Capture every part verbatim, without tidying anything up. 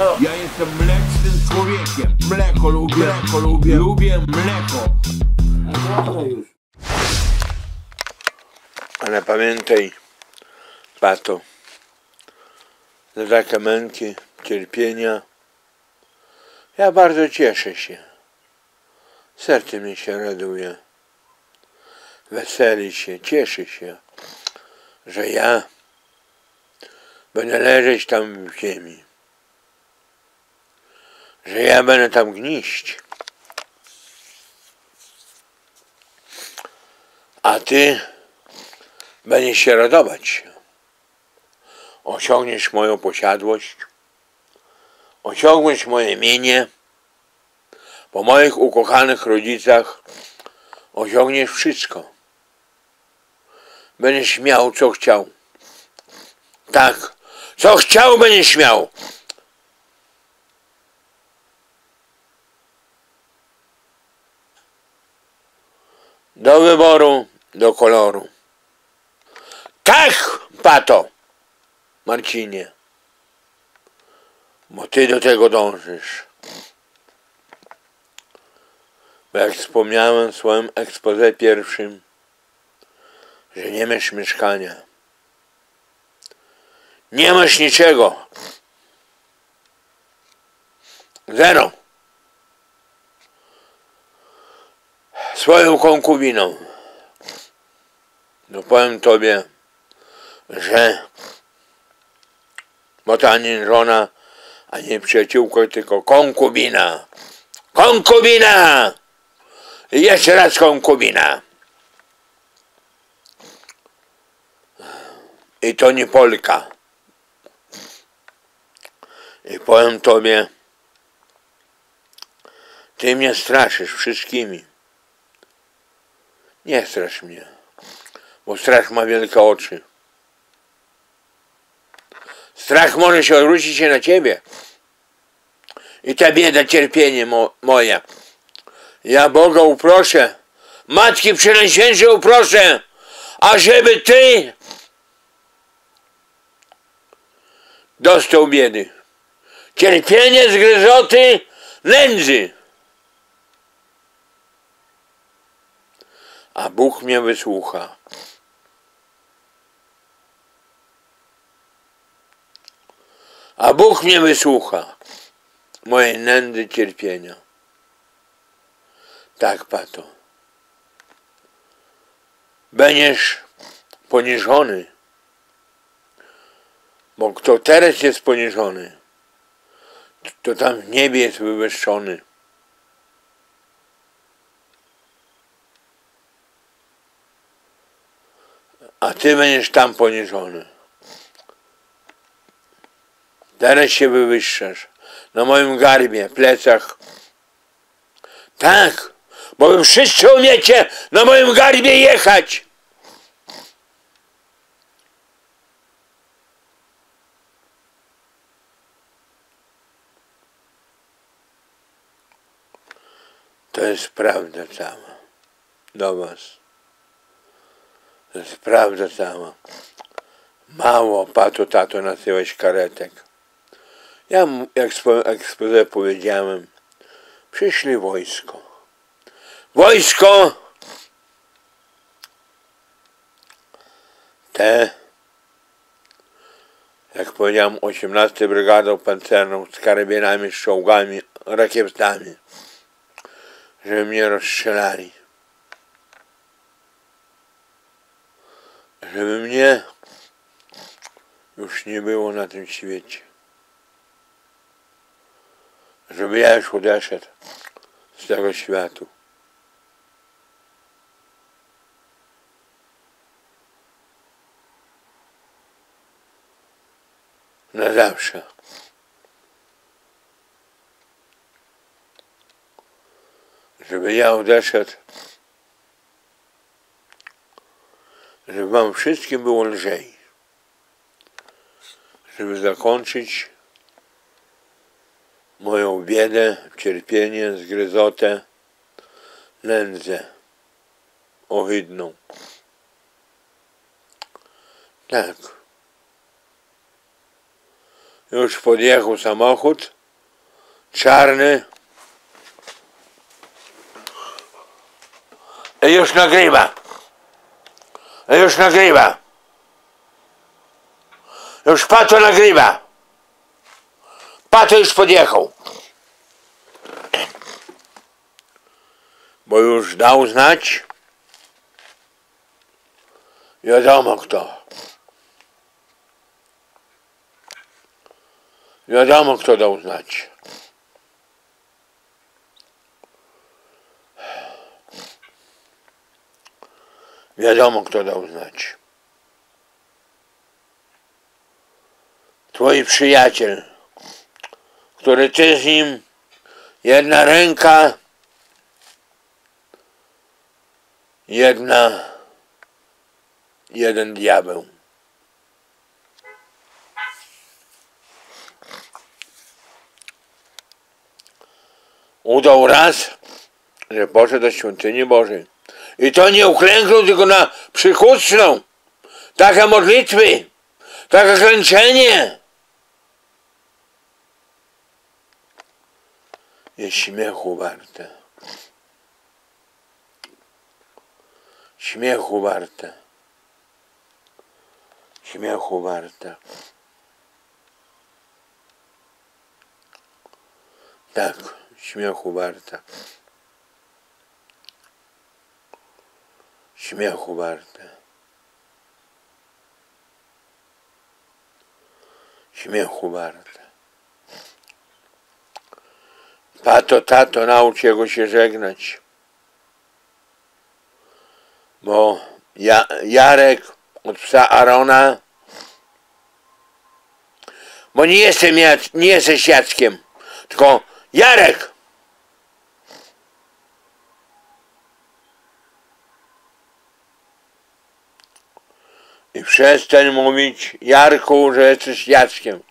Ja jestem mlecznym człowiekiem. Mleko lubię, mleko lubię, lubię mleko. Ale pamiętaj, Pato, za takie męki, cierpienia. Ja bardzo cieszę się. Serce mi się raduje. Weseli się, cieszy się, że ja będę leżeć tam w ziemi. Że ja będę tam gniść. A ty będziesz się radować. Osiągniesz moją posiadłość. Osiągniesz moje imienie. Po moich ukochanych rodzicach osiągniesz wszystko. Będziesz miał, co chciał. Tak, co chciał, będziesz miał. Do wyboru, do koloru. Tak, Pato, Marcinie, bo ty do tego dążysz. Bo jak wspomniałem w swoim ekspoze pierwszym, że nie masz mieszkania. Nie masz niczego. Zero. Swoją konkubiną. No powiem tobie, że bo to ani żona, ani przyjaciółka, tylko konkubina. Konkubina! I jeszcze raz konkubina. I to nie Polka. I powiem tobie, ty mnie straszysz wszystkimi. Nie strasz mnie, bo strach ma wielkie oczy. Strach może się odwrócić się na ciebie. I ta bieda, cierpienie mo moje. Ja Boga uproszę, Matki Przenajświętszej uproszę, ażeby ty dostał biedy, cierpienie, zgryzoty, nędzy. A Bóg mnie wysłucha. A Bóg mnie wysłucha mojej nędzy, cierpienia. Tak, Pato. Będziesz poniżony. Bo kto teraz jest poniżony, to tam w niebie jest wywyższony. A ty będziesz tam poniżony. Teraz się wywyższasz. Na moim garbie, plecach. Tak, bo wy wszyscy umiecie na moim garbie jechać. To jest prawda cała do was. To jest prawda cała. Mało, Pato, Tato, nasyłeś karetek. Ja, jak w ekspoze powiedziałem, przyszli wojsko. Wojsko! Te, jak powiedziałem, osiemnastą Brygadą Pancerną z karabinami, z czołgami, rakietami. Żeby mnie rozstrzelali. Żeby mnie już nie było na tym świecie. Żeby ja już odeszedł z tego światu. Na zawsze. Żeby ja odeszedł, żeby wam wszystkim było lżej, żeby zakończyć moją biedę, cierpienie, zgryzotę, nędzę ohydną. Tak. Już podjechał samochód czarny i już nagrywa, i już nagrywa, już Pato nagrywa, Pato już podjechał, bo już dał znać, wiadomo kto. Wiadomo, kto dał znać. Wiadomo, kto dał znać. Twój przyjaciel, który ty z nim, jedna ręka, jedna, jeden diabeł. Udał raz, że poszedł do świątyni Bożej. I to nie uklęknął, tylko na przykucnął. Taka modlitwy, takie klęczenie. Jest śmiechu warte. Śmiechu warte. Śmiechu warte. Tak. Śmiechu warta. Śmiechu warta. Śmiechu warta. Pato, tato, naucz jego się żegnać. Bo ja, Jarek od psa Arona, bo nie jestem, nie jesteś Jackiem, tylko Jarek. I przestań mówić, Jarku, że jesteś Jackiem.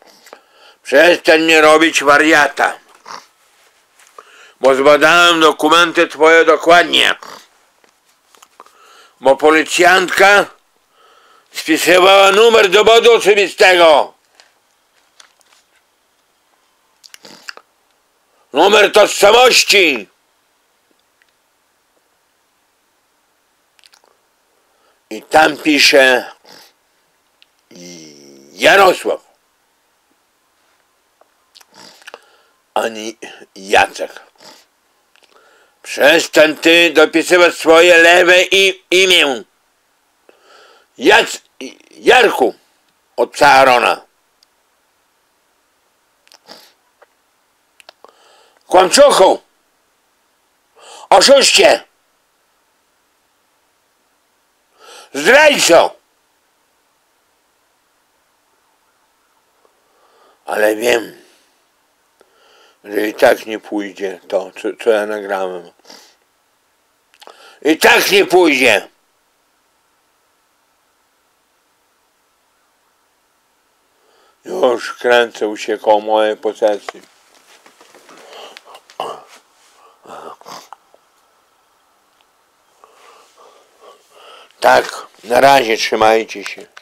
Przestań nie robić wariata. Bo zbadałem dokumenty twoje dokładnie. Bo policjantka spisywała numer dowodu osobistego. Numer tożsamości. I tam pisze Jarosław, ani Jacek. Przestań ty dopisywać swoje lewe i imię. Jac, Jarku od psa Arona. Kłamczuchu, oszuście, zdrajco. Ale wiem, że i tak nie pójdzie to, co, co ja nagrałem. I tak nie pójdzie. Już kręcę się koło mojej posesji. Tak, na razie trzymajcie się.